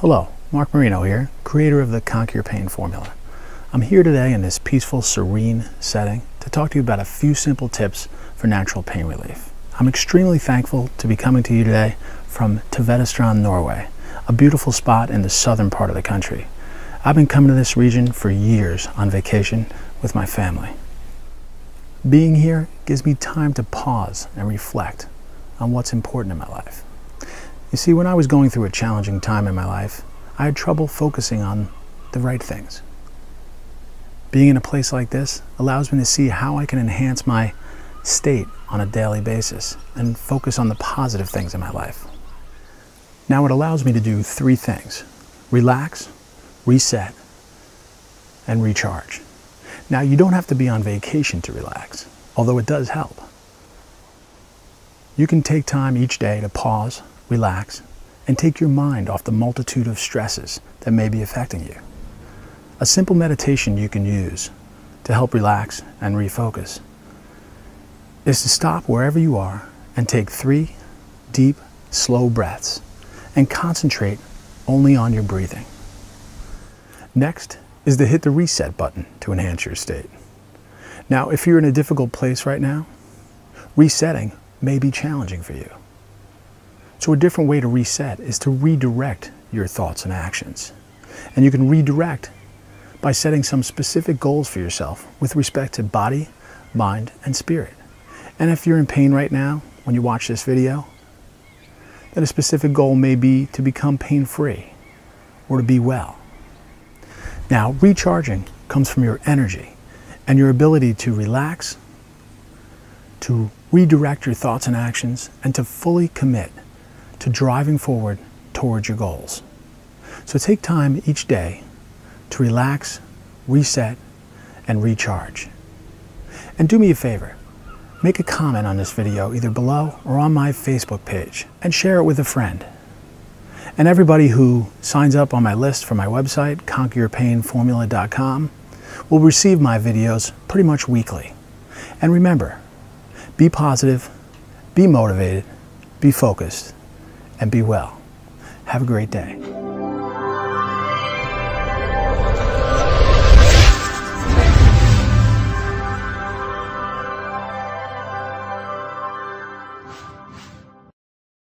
Hello, Mark Marino here, creator of the Conquer Your Pain Formula. I'm here today in this peaceful, serene setting to talk to you about a few simple tips for natural pain relief. I'm extremely thankful to be coming to you today from Tvedestrand, Norway, a beautiful spot in the southern part of the country. I've been coming to this region for years on vacation with my family. Being here gives me time to pause and reflect on what's important in my life. You see, when I was going through a challenging time in my life, I had trouble focusing on the right things. Being in a place like this allows me to see how I can enhance my state on a daily basis and focus on the positive things in my life. Now it allows me to do three things: relax, reset, and recharge. Now you don't have to be on vacation to relax, although it does help. You can take time each day to pause, relax, and take your mind off the multitude of stresses that may be affecting you. A simple meditation you can use to help relax and refocus is to stop wherever you are and take three deep, slow breaths and concentrate only on your breathing. Next is to hit the reset button to enhance your state. Now, if you're in a difficult place right now, resetting may be challenging for you. So a different way to reset is to redirect your thoughts and actions. And you can redirect by setting some specific goals for yourself with respect to body, mind, and spirit. And if you're in pain right now, when you watch this video, then a specific goal may be to become pain-free or to be well. Now, recharging comes from your energy and your ability to relax, to redirect your thoughts and actions, and to fully commit to driving forward towards your goals. So take time each day to relax, reset, and recharge. And do me a favor, make a comment on this video either below or on my Facebook page and share it with a friend. And everybody who signs up on my list for my website, conqueryourpainformula.com, will receive my videos pretty much weekly. And remember, be positive, be motivated, be focused, and be well. Have a great day.